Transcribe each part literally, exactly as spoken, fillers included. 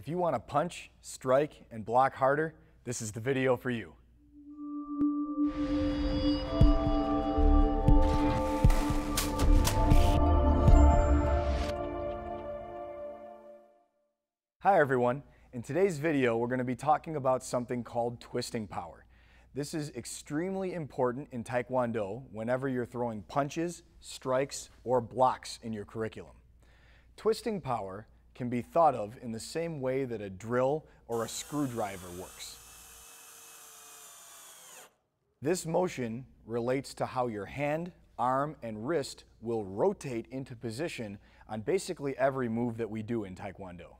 If you want to punch, strike, and block harder, this is the video for you. Hi everyone. In today's video, we're going to be talking about something called twisting power. This is extremely important in Taekwondo whenever you're throwing punches, strikes, or blocks in your curriculum. Twisting power can be thought of in the same way that a drill or a screwdriver works. This motion relates to how your hand, arm, and wrist will rotate into position on basically every move that we do in Taekwondo.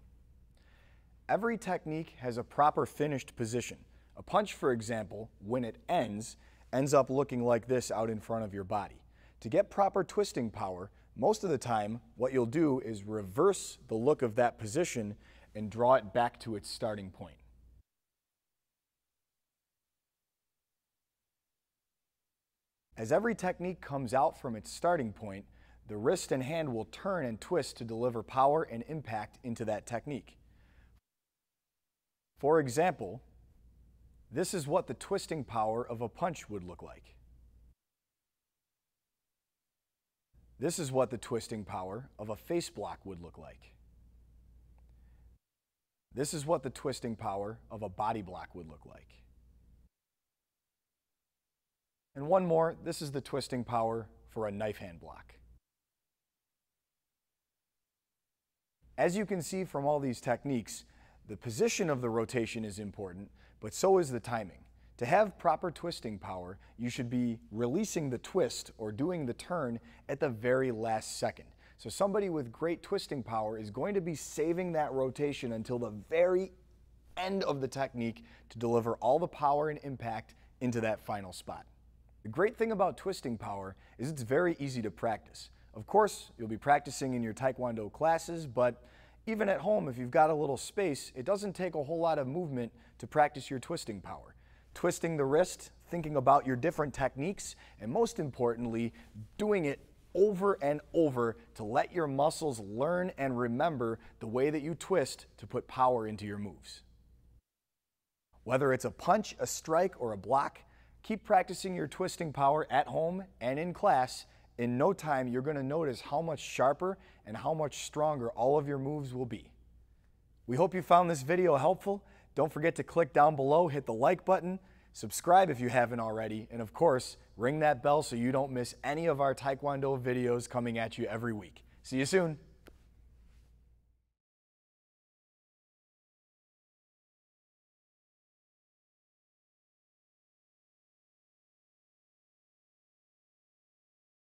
Every technique has a proper finished position. A punch, for example, when it ends, ends up looking like this out in front of your body. To get proper twisting power, most of the time, what you'll do is reverse the look of that position and draw it back to its starting point. As every technique comes out from its starting point, the wrist and hand will turn and twist to deliver power and impact into that technique. For example, this is what the twisting power of a punch would look like. This is what the twisting power of a face block would look like. This is what the twisting power of a body block would look like. And one more, this is the twisting power for a knife hand block. As you can see from all these techniques, the position of the rotation is important, but so is the timing. To have proper twisting power, you should be releasing the twist or doing the turn at the very last second. So somebody with great twisting power is going to be saving that rotation until the very end of the technique to deliver all the power and impact into that final spot. The great thing about twisting power is it's very easy to practice. Of course, you'll be practicing in your Taekwondo classes, but even at home, if you've got a little space, it doesn't take a whole lot of movement to practice your twisting power. Twisting the wrist, thinking about your different techniques, and most importantly, doing it over and over to let your muscles learn and remember the way that you twist to put power into your moves. Whether it's a punch, a strike, or a block, keep practicing your twisting power at home and in class. In no time, you're going to notice how much sharper and how much stronger all of your moves will be. We hope you found this video helpful. Don't forget to click down below, hit the like button, subscribe if you haven't already, and of course, ring that bell so you don't miss any of our Taekwondo videos coming at you every week. See you soon.